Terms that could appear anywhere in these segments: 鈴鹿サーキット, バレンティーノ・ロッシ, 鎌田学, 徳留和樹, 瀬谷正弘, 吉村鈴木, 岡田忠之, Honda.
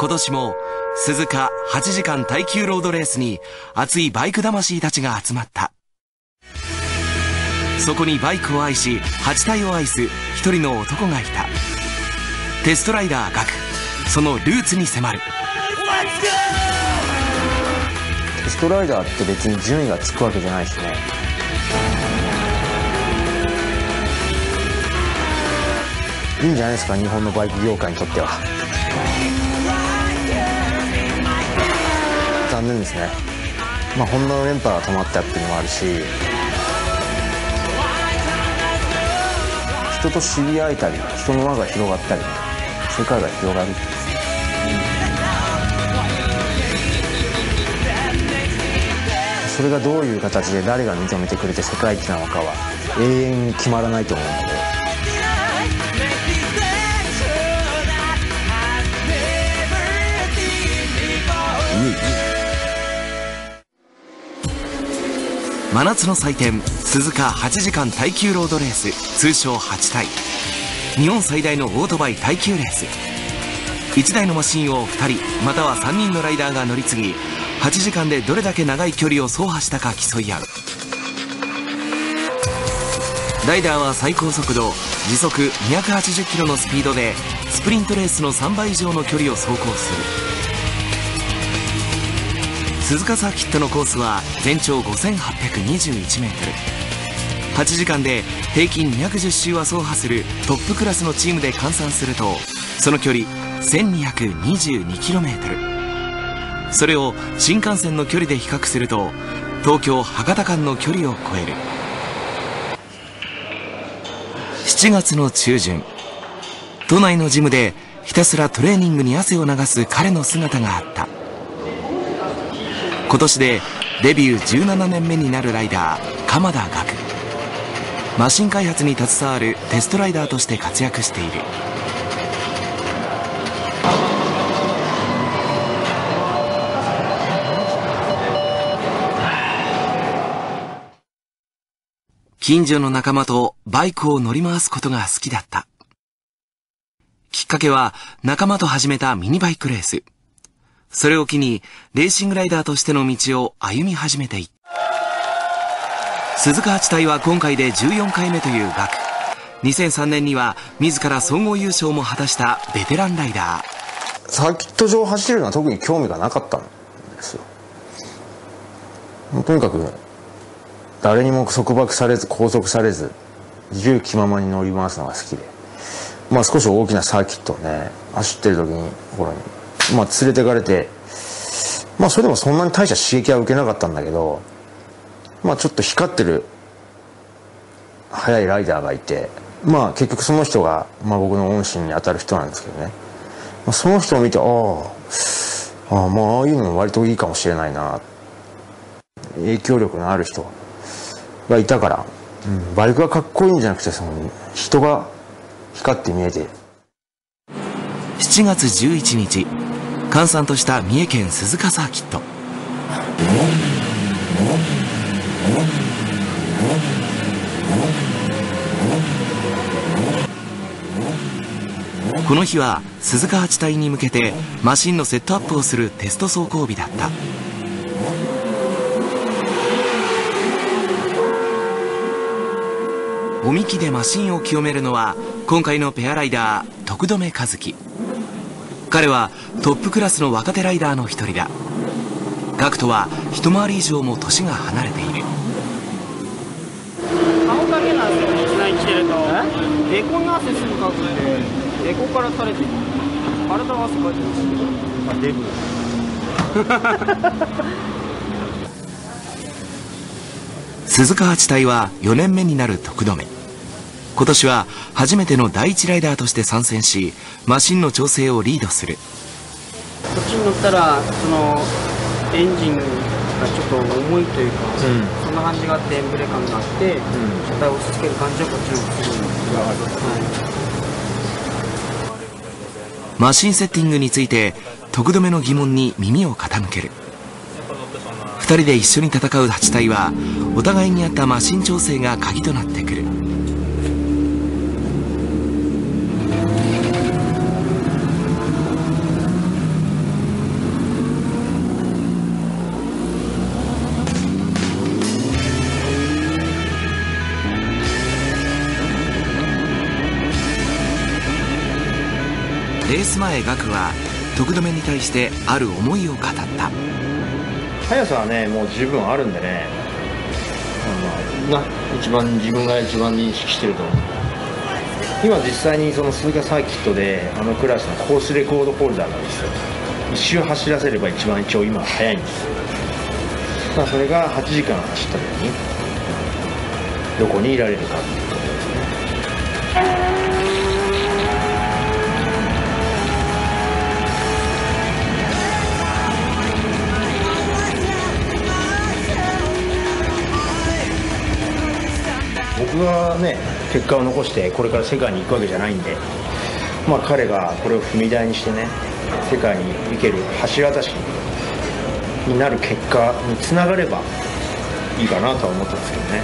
今年も鈴鹿8時間耐久ロードレースに熱いバイク魂たちが集まった。そこにバイクを愛し8体を愛す一人の男がいた。テストライダー学、そのルーツに迫る。テストライダーって別に順位がつくわけじゃないですね。いいんじゃないですか、日本のバイク業界にとっては。残念ですね。まあホンダの連覇が止まったっていうのもあるし、人と知り合えたり、人の輪が広がったり、世界が広がる。それがどういう形で誰が認めてくれて世界一なのかは永遠に決まらないと思うので、真夏の祭典鈴鹿8時間耐久ロードレース、通称8耐、日本最大のオートバイ耐久レース。1台のマシンを2人または3人のライダーが乗り継ぎ、8時間でどれだけ長い距離を走破したか競い合う。ライダーは最高速度時速280キロのスピードでスプリントレースの3倍以上の距離を走行する。鈴鹿サーキットのコースは全長 5821m、 8時間で平均210周は走破するトップクラスのチームで換算すると、その距離 1222km。それを新幹線の距離で比較すると東京博多間の距離を超える。7月の中旬、都内のジムでひたすらトレーニングに汗を流す彼の姿があった。今年でデビュー17年目になるライダー鎌田学、マシン開発に携わるテストライダーとして活躍している。近所の仲間とバイクを乗り回すことが好きだった。きっかけは仲間と始めたミニバイクレース。それを機にレーシングライダーとしての道を歩み始めていった。鈴鹿8体は今回で14回目という学。2003年には自ら総合優勝も果たしたベテランライダー。サーキット上走るのは特に興味がなかったんですよ。とにかく誰にも束縛されず拘束されず自由気ままに乗り回すのが好きで、まあ少し大きなサーキットをね走ってる時に頃に、まあ、連れてかれて、まあそれでもそんなに大した刺激は受けなかったんだけど、まあちょっと光ってる速いライダーがいて、まあ結局その人が、まあ、僕の恩師に当たる人なんですけどね、まあ、その人を見てああまあああいうのも割といいかもしれないな、影響力のある人がいたから、うん、バイクがかっこいいんじゃなくてその人が光って見えている。7月11日閑散とした三重県鈴鹿サーキット。この日は鈴鹿8体に向けてマシンのセットアップをするテスト走行日だった。おみきでマシンを清めるのは今回のペアライダー徳留和樹。彼はトップクラスの若手ライダーの一人だ。ガクとは一回り以上も年が離れている。顔だけなんですよね、いきなり来てると。エコの汗すぐかくてエコから垂れてる。体は汗かいてますけど、デブ鈴鹿8体は4年目になる徳留。今年は初めての第一ライダーとして参戦し、マシンの調整をリードする。こっちに乗ったらそのエンジンがちょっと重いというか、うん、そんな感じがあってエンブレ感があって、うん、車体を押し付ける感じはこっちの方が、はい、マシンセッティングについて徳留の疑問に耳を傾ける。2人で一緒に戦う8体はお互いに合ったマシン調整が鍵となってくる。ス前、学は徳留に対してある思いを語った。速さはね、もう十分あるんでね、自分が一番認識してると思う。今実際にその鈴鹿サーキットであのクラスのコースレコードホルダーなんですよ。一周走らせれば一番一応今速いんですよ。まあそれが8時間走った時にどこにいられるかっていうところですね。僕はね、結果を残してこれから世界に行くわけじゃないんで、まあ、彼がこれを踏み台にしてね、世界に行ける橋渡しになる結果につながればいいかなとは思ったんですけどね。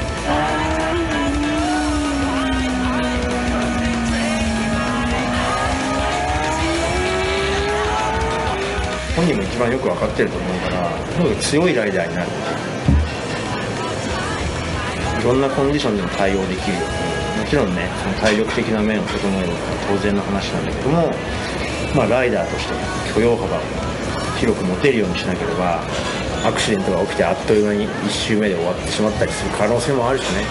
本人も一番よく分かってると思うから、とにかく強いライダーになる、いろんなコンディションでも対応できる。もちろんね、その体力的な面を整えるのは当然の話なんだけども、まあ、ライダーとして許容幅を広く持てるようにしなければ、アクシデントが起きてあっという間に1周目で終わってしまったりする可能性もあるしね。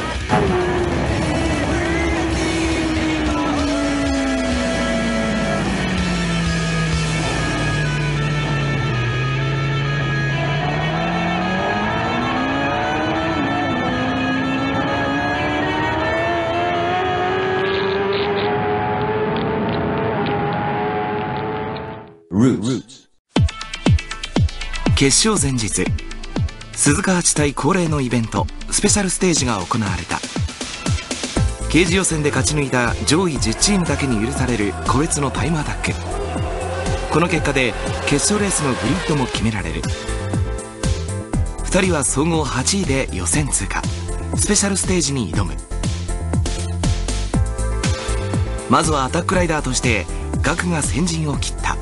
決勝前日、鈴鹿8対恒例のイベントスペシャルステージが行われた。刑事予選で勝ち抜いた上位10チームだけに許される個別のタイムアタック。この結果で決勝レースのグリッドも決められる。2人は総合8位で予選通過、スペシャルステージに挑む。まずはアタックライダーとして学が先陣を切った。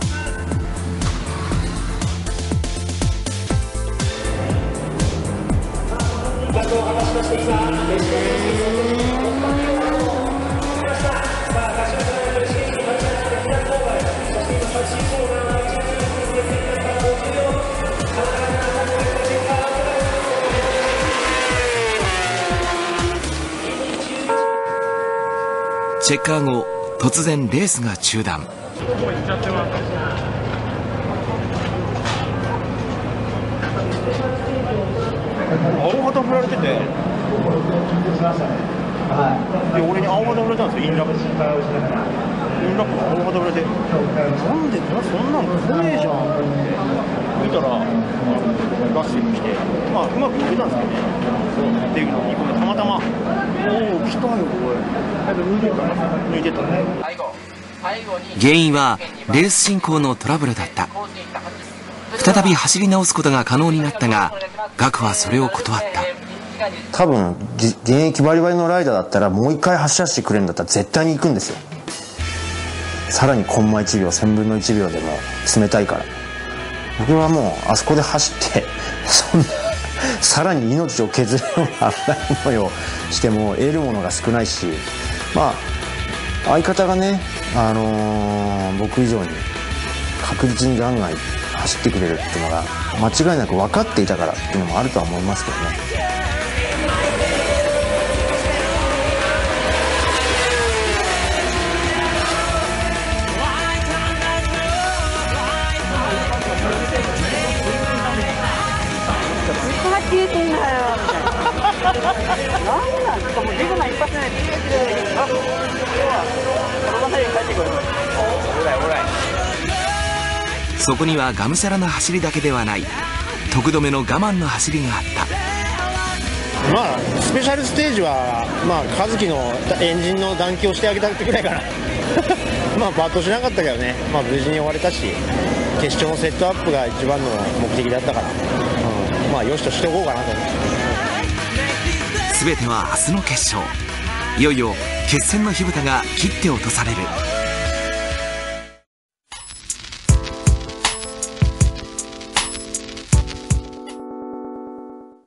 チェッカー後、突然レースが中断。青旗振られてて、で俺に青旗振られたんですよ、インラップ。インラップが青旗振られて、なんでそんなの来ねえじゃんって見たら、ガッシュ来て、まあ、うまくいけたんですけどね、っていうのを2個目、たまたま、おお、来たよ、これ、抜いてたね。原因は、レース進行のトラブルだった。再び走り直すことが可能になったが、学はそれを断った。多分現役バリバリのライダーだったら、もう一回走らせてくれるんだったら絶対に行くんですよ。さらにコンマ1秒、1000分の1秒でも冷たいから、僕はもうあそこで走って、そんなさらに命を削るような思いをしても得るものが少ないし、まあ相方がね、僕以上に確実にガンガン走ってくれるっていうのが間違いなく分かっていたからっていうのもあるとは思いますけどね。そこにはがむしゃらな走りだけではない、徳留の我慢の走りがあった。まあスペシャルステージは、まあ和樹のエンジンの暖気をしてあげたってくらいかなまあパッとしなかったけどね、まあ、無事に終われたし、決勝のセットアップが一番の目的だったから、まあよしとしておこうかなと思って。全ては明日の決勝、いよいよ決戦の火蓋が切って落とされる。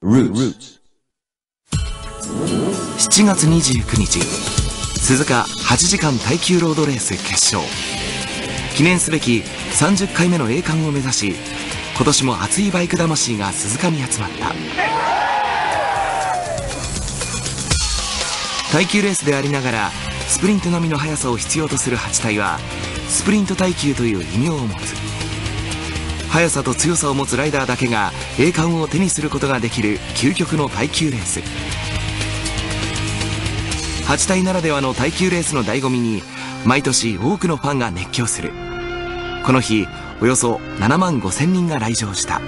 7月29日、鈴鹿8時間耐久ロードレース決勝。記念すべき30回目の栄冠を目指し、今年も熱いバイク魂が鈴鹿に集まった。耐久レースでありながらスプリント並みの速さを必要とする8体はスプリント耐久という異名を持つ。速さと強さを持つライダーだけが栄冠を手にすることができる究極の耐久レース。8体ならではの耐久レースの醍醐味に毎年多くのファンが熱狂する。この日およそ7万5000人が来場した。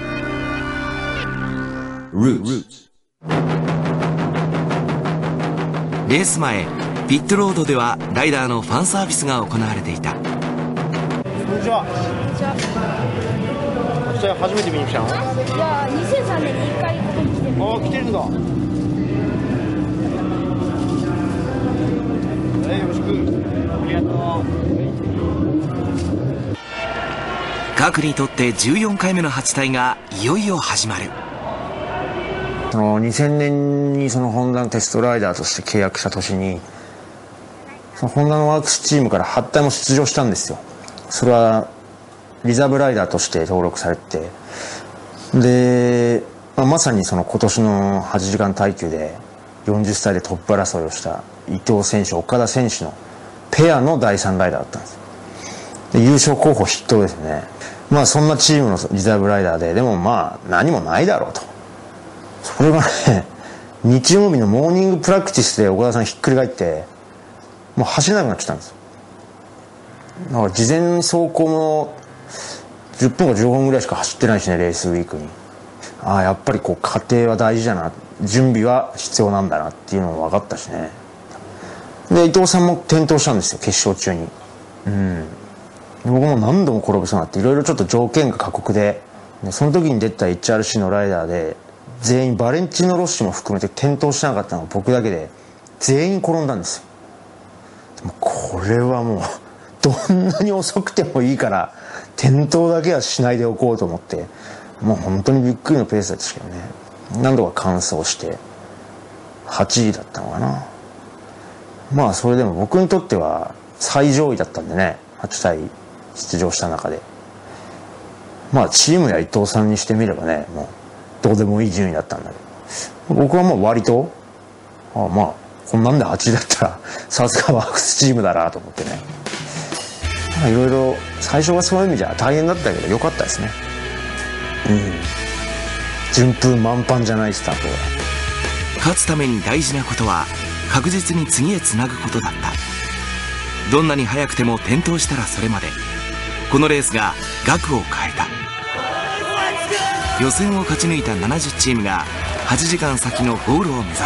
レース前ピットロードではライダーのファンサービスが行われていた。こんにちは。こんにちは。初めて見に来たの？いや、2003年に1回ここに来てる。ああ、来てるんだ。よろしく。ありがとう。学にとって14回目の8体がいよいよ始まる。2000年にホンダのテストライダーとして契約した年に、ホンダのワークスチームから8体も出場したんですよ。それはリザーブライダーとして登録されて、で、まさに今年の8時間耐久で40歳でトップ争いをした伊藤選手、岡田選手のペアの第3ライダーだったんです。で、優勝候補筆頭ですね。そんなチームのリザーブライダーで、でも何もないだろうと。それがね、日曜日のモーニングプラクティスで岡田さんひっくり返って、もう走れなくなっちゃったんです。だから事前に走行も10分か15分ぐらいしか走ってないしね、レースウィークに。ああ、やっぱり過程は大事だな、準備は必要なんだなっていうのも分かったしね。で、伊藤さんも転倒したんですよ、決勝中に。僕も何度も転びそうになって、いろいろちょっと条件が過酷で、その時に出た HRC のライダーで全員、バレンチーノ・ロッシも含めて転倒しなかったのが僕だけで、全員転んだんですよ。でもこれはもうどんなに遅くてもいいから転倒だけはしないでおこうと思って、もう本当にびっくりのペースでしたけどね。何度か完走して8位だったのかな。それでも僕にとっては最上位だったんでね、8体出場した中で。チームや伊藤さんにしてみればね、もうどうでもいい順位だったんだけど、僕はもう割とこんなんで8位だったらさすがワークスチームだなと思ってね。いろいろ最初はそういう意味じゃ大変だったけど良かったですね。順風満帆じゃないスタートは。勝つために大事なことは確実に次へつなぐことだった。どんなに速くても転倒したらそれまで。このレースが額を変えた。予選を勝ち抜いた70チームが8時間先のゴールを目指す。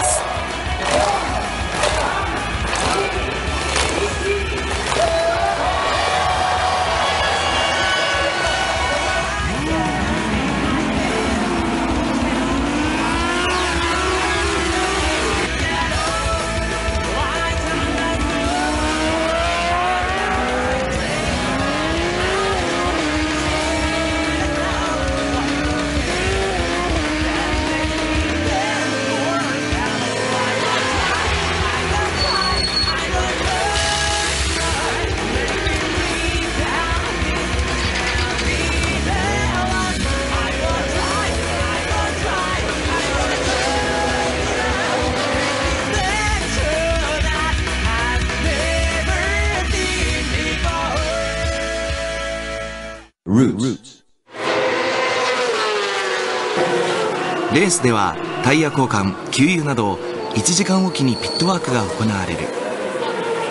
レースではタイヤ交換、給油など1時間おきにピットワークが行われる。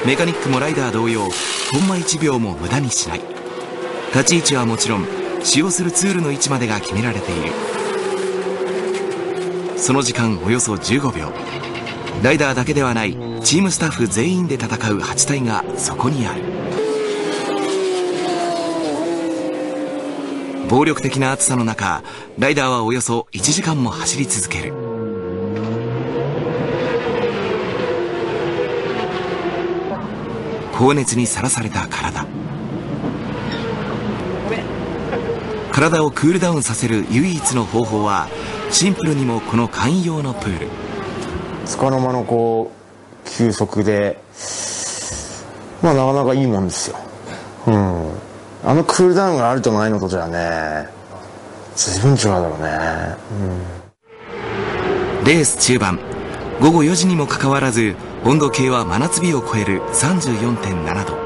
メカニックもライダー同様、コンマ1秒も無駄にしない。立ち位置はもちろん、使用するツールの位置までが決められている。その時間およそ15秒。ライダーだけではない、チームスタッフ全員で戦う8体がそこにある。暴力的な暑さの中、ライダーはおよそ1時間も走り続ける。高熱にさらされた体。体をクールダウンさせる唯一の方法は、シンプルにもこの簡易用のプール。束の間の休息で、なかなかいいもんですよ。あのクールダウンがあるとないのとじゃね、随分違うだろうね、うん、レース中盤午後4時にもかかわらず温度計は真夏日を超える 34.7 度。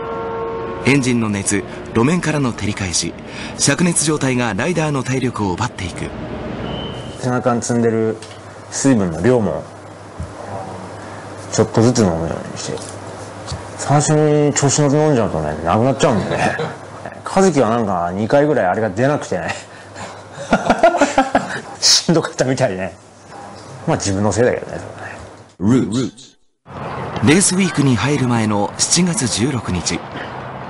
エンジンの熱、路面からの照り返し、灼熱状態がライダーの体力を奪っていく。背中に積んでる水分の量もちょっとずつ飲むようにして、最初に調子乗って飲んじゃうとね、なくなっちゃうんでね和樹はなんか2回ぐらいあれが出なくてねしんどかったみたいね。まあ自分のせいだけどね。レースウィークに入る前の7月16日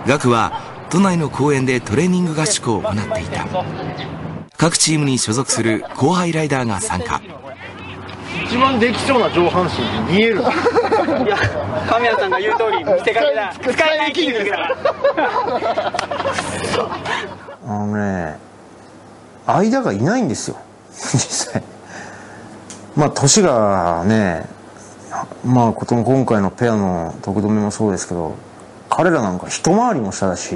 学は都内の公園でトレーニング合宿を行っていた。各チームに所属する後輩ライダーが参加。一番できそうな上半身に見えるいや神谷さんが言う通り見せかけだ、使えない筋肉だあのね、間がいないんですよ実際。まあ年がね、まあ今回のペアの徳留もそうですけど、彼らなんか一回りも下だし、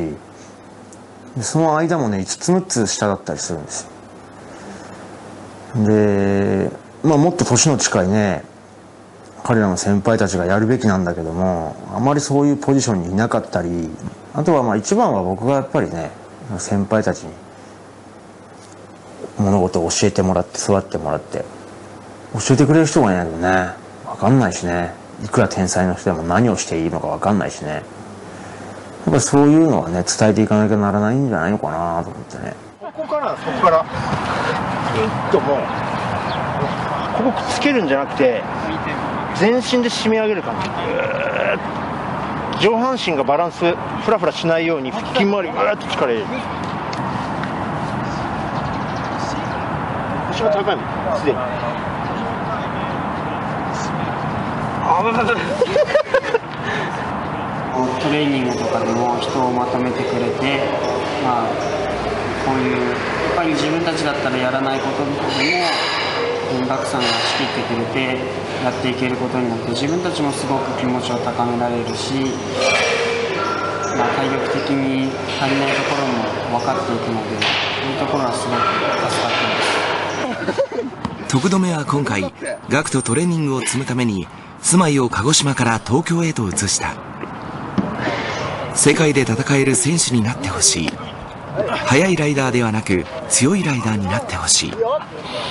その間もね5つ6つ下だったりするんですよ。でまあもっと年の近いね彼らの先輩たちがやるべきなんだけども、あまりそういうポジションにいなかったり、あとはまあ一番は僕がやっぱりね先輩たちに物事を教えてもらって座ってもらって教えてくれる人がいないとね分かんないしね、いくら天才の人でも何をしていいのか分かんないしね、やっぱそういうのはね伝えていかなきゃならないんじゃないのかなと思ってね。ここからうんともうここくっつけるんじゃなくて全身で締め上げる感じ、上半身がバランスフラフラしないように腹筋周りぐーっと力入れる。腰が高いもんすでにトレーニングとかでも人をまとめてくれて、まあ、こういうやっぱり自分たちだったらやらないことでも学さんが仕切ってくれてやっていけることになって、自分たちもすごく気持ちを高められるし、まあ、体力的に足りないところも分かっていくので、そういうところはすごく助かっています徳留は今回学とトレーニングを積むために住まいを鹿児島から東京へと移した。世界で戦える選手になってほしい、速いライダーではなく強いライダーになってほしい。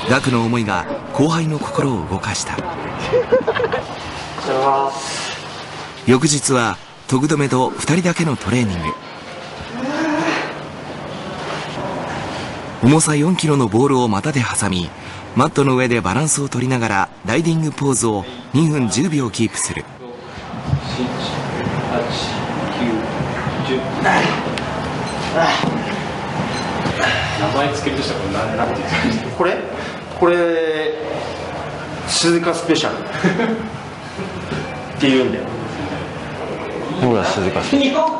学の思いが後輩の心を動かした。翌日は徳留と2人だけのトレーニング。重さ4キロのボールを股で挟み、マットの上でバランスを取りながらライディングポーズを2分10秒キープする。名前付けるとしたら何て言うんですか？これ鈴鹿スペシャルっていうんだよ。ほら鈴鹿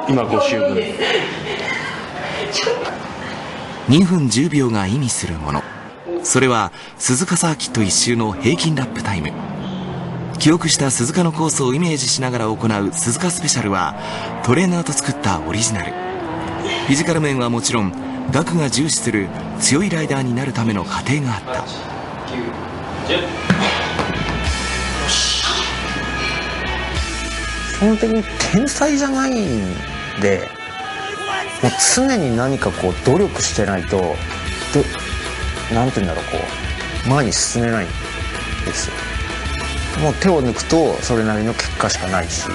今5周分2分10秒が意味するもの、それは鈴鹿サーキット1周の平均ラップタイム。記憶した鈴鹿のコースをイメージしながら行う鈴鹿スペシャルはトレーナーと作ったオリジナル。フィジカル面はもちろん学が重視する強いライダーになるための過程があった。基本的に天才じゃないんで、もう常に何かこう努力してないとなんていうんだろう、こう前に進めないんですよ。もう手を抜くとそれなりの結果しかないし、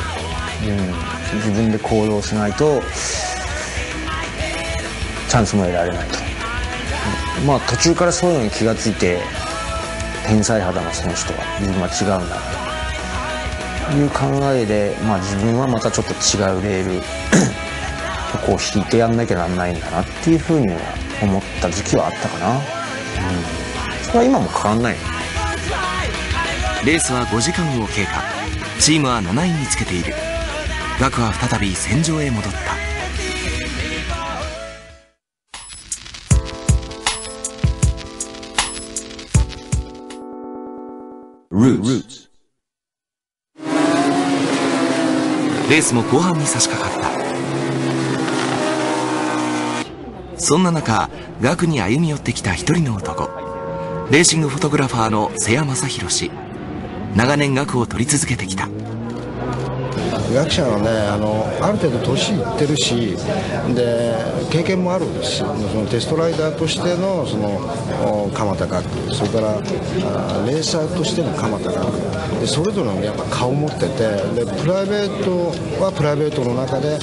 うん、自分で行動しないとチャンスも得られないと。まあ途中からそういうのに気がついて、天才肌の選手とは自分は違うんだという考えで、まあ、自分はまたちょっと違うレールこう引いてやんなきゃなんないんだなっていうふうには思った時期はあったかな、うん、それは今も変わんない。レースは5時間を経過、チームは7位につけている。学は再び戦場へ戻った。レースも後半に差し掛かった。そんな中、学に歩み寄ってきた一人の男、レーシングフォトグラファーの瀬谷正弘氏。長年学を撮り続けてきた。学者はね、ある程度年いってるし、で経験もあるんですよ。そのテストライダーとしてのその鎌田学、それからレーサーとしての鎌田学で、それぞれのやっぱ顔を持ってて、でプライベートはプライベートの中で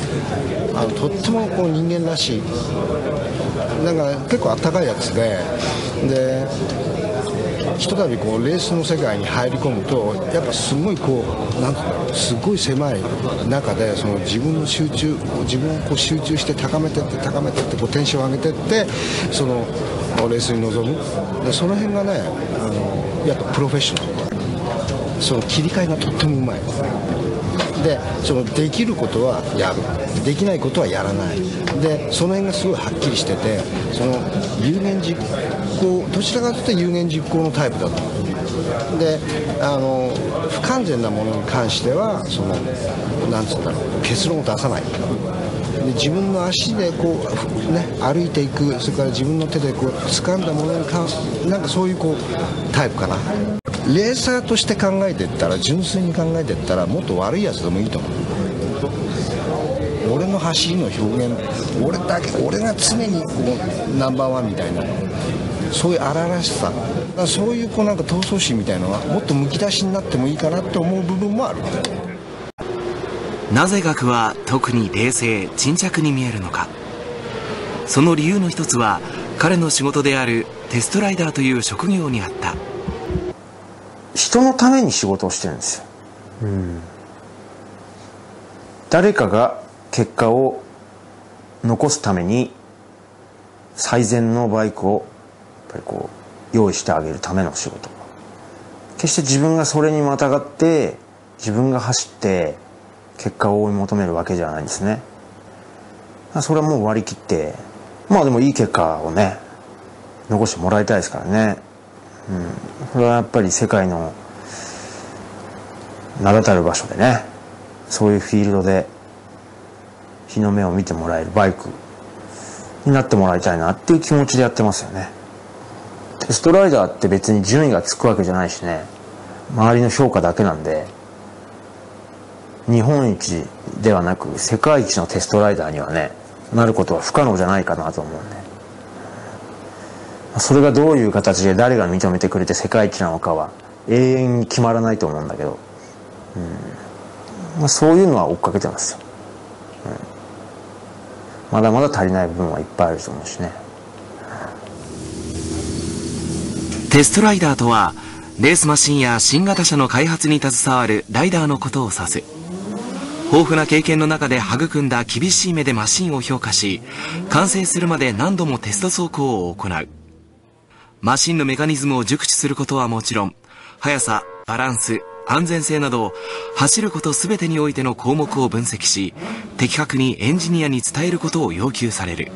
とってもこう人間らしい、なんか結構あったかいやつで。でひとたびこうレースの世界に入り込むと、やっぱすごいこうなんていうの、すごい狭い中でその自分の集中、自分をこう集中して高めてって高めてってこうテンションを上げてってそのレースに臨む。でその辺がね、やっぱプロフェッショナル、その切り替えがとってもうまい。でそのできることはやる、できないことはやらない。でその辺がすごいはっきりしてて、その有言実行、どちらかというと有言実行のタイプだと。で不完全なものに関してはそのなんつうんだろう、結論を出さない。で自分の足でこう、ね、歩いていく、それから自分の手でこう掴んだものに関する、なんかそういうこうタイプかな。レーサーとして考えていったら、純粋に考えていったらもっと悪いやつでもいいと思う。俺の走りの表現、俺が常にこうナンバーワンみたいな、そういう荒々しさ、そういうこうなんか闘争心みたいなのはもっとむき出しになってもいいかなって思う部分もある。なぜ学は特に冷静沈着に見えるのか。その理由の一つは彼の仕事であるテストライダーという職業にあった。人のために仕事をしてるんですよ、うん、誰かが結果を残すために最善のバイクをやっぱりこう用意してあげるための仕事。決して自分がそれにまたがって自分が走って結果を追い求めるわけじゃないんですね。それはもう割り切って、まあでもいい結果をね残してもらいたいですからね。うん、それはやっぱり世界の名だたる場所でね、そういうフィールドで日の目を見てもらえるバイクになってもらいたいなっていう気持ちでやってますよね。テストライダーって別に順位がつくわけじゃないしね、周りの評価だけなんで、日本一ではなく世界一のテストライダーにはねなることは不可能じゃないかなと思うんで、それがどういう形で誰が認めてくれて世界一なのかは永遠に決まらないと思うんだけど、うん、まあ、そういうのは追っかけてますよ、うん、まだまだ足りない部分はいっぱいあると思うしね。テストライダーとはレースマシンや新型車の開発に携わるライダーのことを指す。豊富な経験の中で育んだ厳しい目でマシンを評価し、完成するまで何度もテスト走行を行う。マシンのメカニズムを熟知することはもちろん、速さ、バランス、安全性など走ること全てにおいての項目を分析し、的確にエンジニアに伝えることを要求される。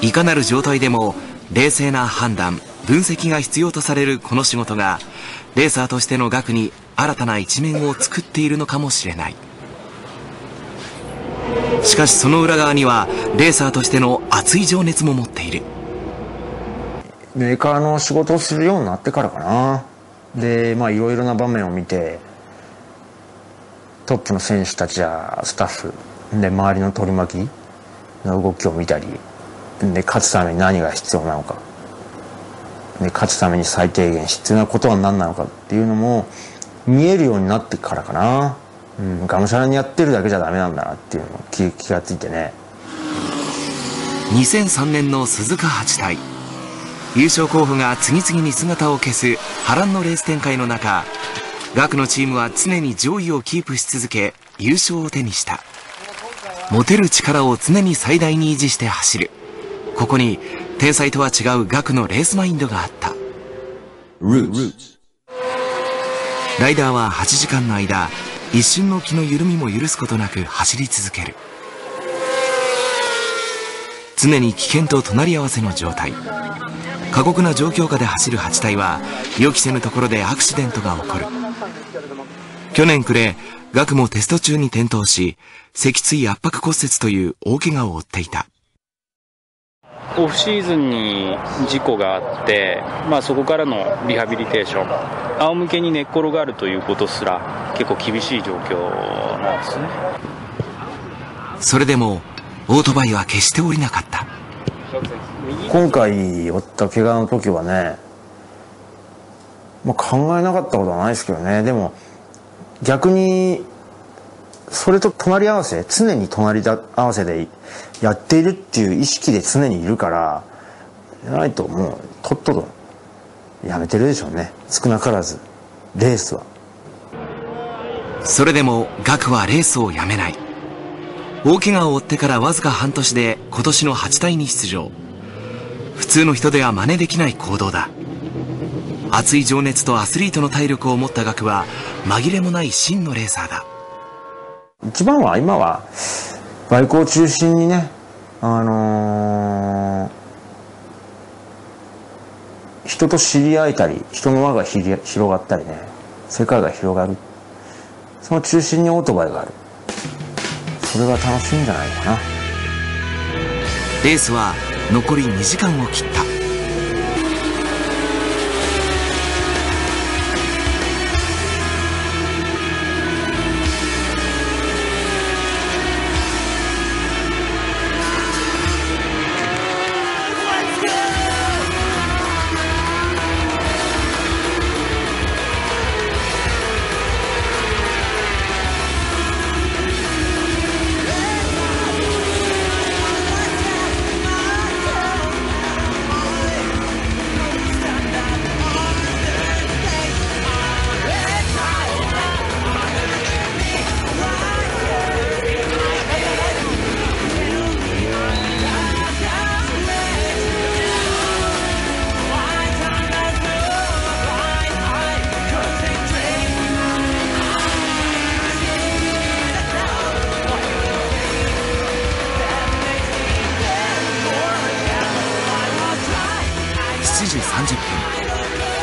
いかなる状態でも冷静な判断、分析が必要とされるこの仕事が、レーサーとしての学に新たな一面を作っているのかもしれない。しかしその裏側にはレーサーとしての熱い情熱も持っている。メーカーの仕事をするようになってからかな。でまあいろいろな場面を見て、トップの選手たちやスタッフで周りの取り巻きの動きを見たりで、勝つために何が必要なのかで、勝つために最低限必要なことは何なのかっていうのも見えるようになってからかな。うん、がむしゃらにやってるだけじゃダメなんだなっていうのを気がついてね。2003年の鈴鹿8大優勝候補が次々に姿を消す波乱のレース展開の中、学のチームは常に上位をキープし続け優勝を手にした。持てる力を常に最大に維持して走る、ここに天才とは違う学のレースマインドがあった。ライダーは8時間の間一瞬の気の緩みも許すことなく走り続ける。常に危険と隣り合わせの状態、過酷な状況下で走る8体は予期せぬところでアクシデントが起こる。去年暮れ、学もテスト中に転倒し脊椎圧迫骨折という大怪我を負っていた。オフシーズンに事故があって、そこからのリハビリテーション、仰向けに寝っ転がるということすら結構厳しい状況なんですね。それでもオートバイは決して降りなかった。今回負った怪我の時はね、考えなかったことはないですけどね。でも逆にそれと隣り合わせ、常に隣り合わせでやっているっていう意識で常にいるから、じゃないともうとっととやめてるでしょうね。少なからず、レースは。それでも学はレースをやめない。大怪我を負ってからわずか半年で今年の8大に出場。普通の人では真似できない行動だ。熱い情熱とアスリートの体力を持った学は紛れもない真のレーサーだ。一番は今はバイクを中心にね、人と知り合えたり、人の輪が広がったりね、世界が広がる、その中心にオートバイがある、それが楽しいんじゃないかな。レースは残り2時間を切った。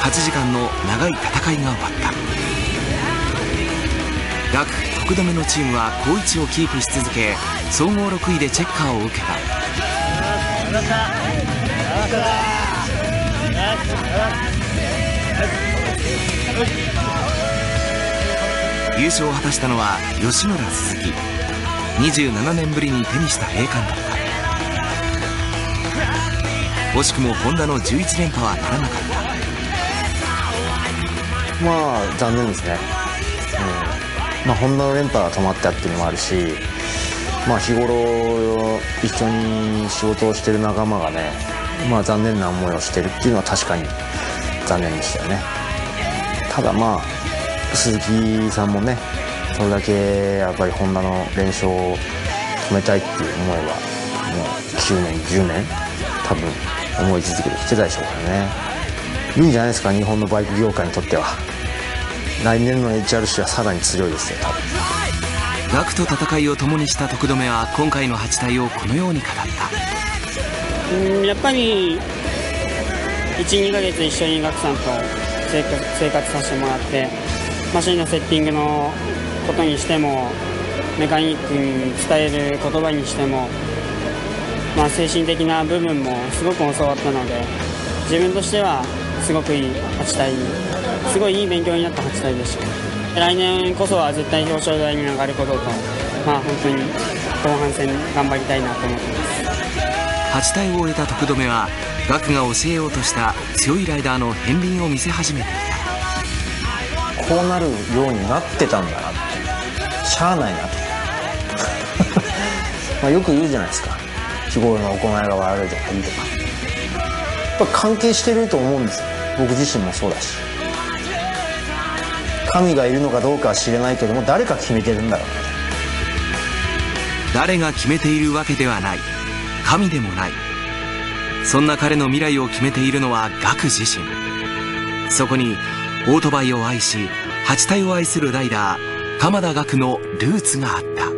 8時間の長い戦いが終わった。学徳留のチームは好位置をキープし続け、総合6位でチェッカーを受けた。優勝を果たしたのは吉村鈴木。27年ぶりに手にした栄冠だった。惜しくもホンダの11連覇はならなかった。残念ですね。ホンダの連覇が止まったっていうのもあるし、日頃一緒に仕事をしてる仲間がね、残念な思いをしてるっていうのは確かに残念でしたよね。ただ鈴木さんもね、それだけやっぱりホンダの連勝を止めたいっていう思いはもう9年10年多分思い続けてきてたでしょうからね。いいんじゃないですか、日本のバイク業界にとっては。来年の HRC はさらに強いですよ、多分。学と戦いを共にした徳留は今回の8大をこのように語った。やっぱり 1,2 ヶ月一緒に学さんと生活させてもらって、マシンのセッティングのことにしても、メカニックに伝える言葉にしても、精神的な部分もすごく教わったので、自分としてはすごくいい8対2、すごいいい勉強になった8対でした。来年こそは絶対表彰台に上がることと、本当に後半戦頑張りたいなと思っています。8対を終えた徳留は、学が教えようとした強いライダーの片鱗を見せ始めていた。こうなるようになってたんだなって、しゃあないなとよく言うじゃないですか、日頃の行いが悪いとかいいとか、やっぱ関係してると思うんですよ。僕自身もそうだし、神がいるのかどうかは知れないけども、誰か決めてるんだろう。誰が決めているわけではない、神でもない、そんな彼の未来を決めているのは学自身。そこにオートバイを愛し、8体を愛するライダー鎌田学のルーツがあった。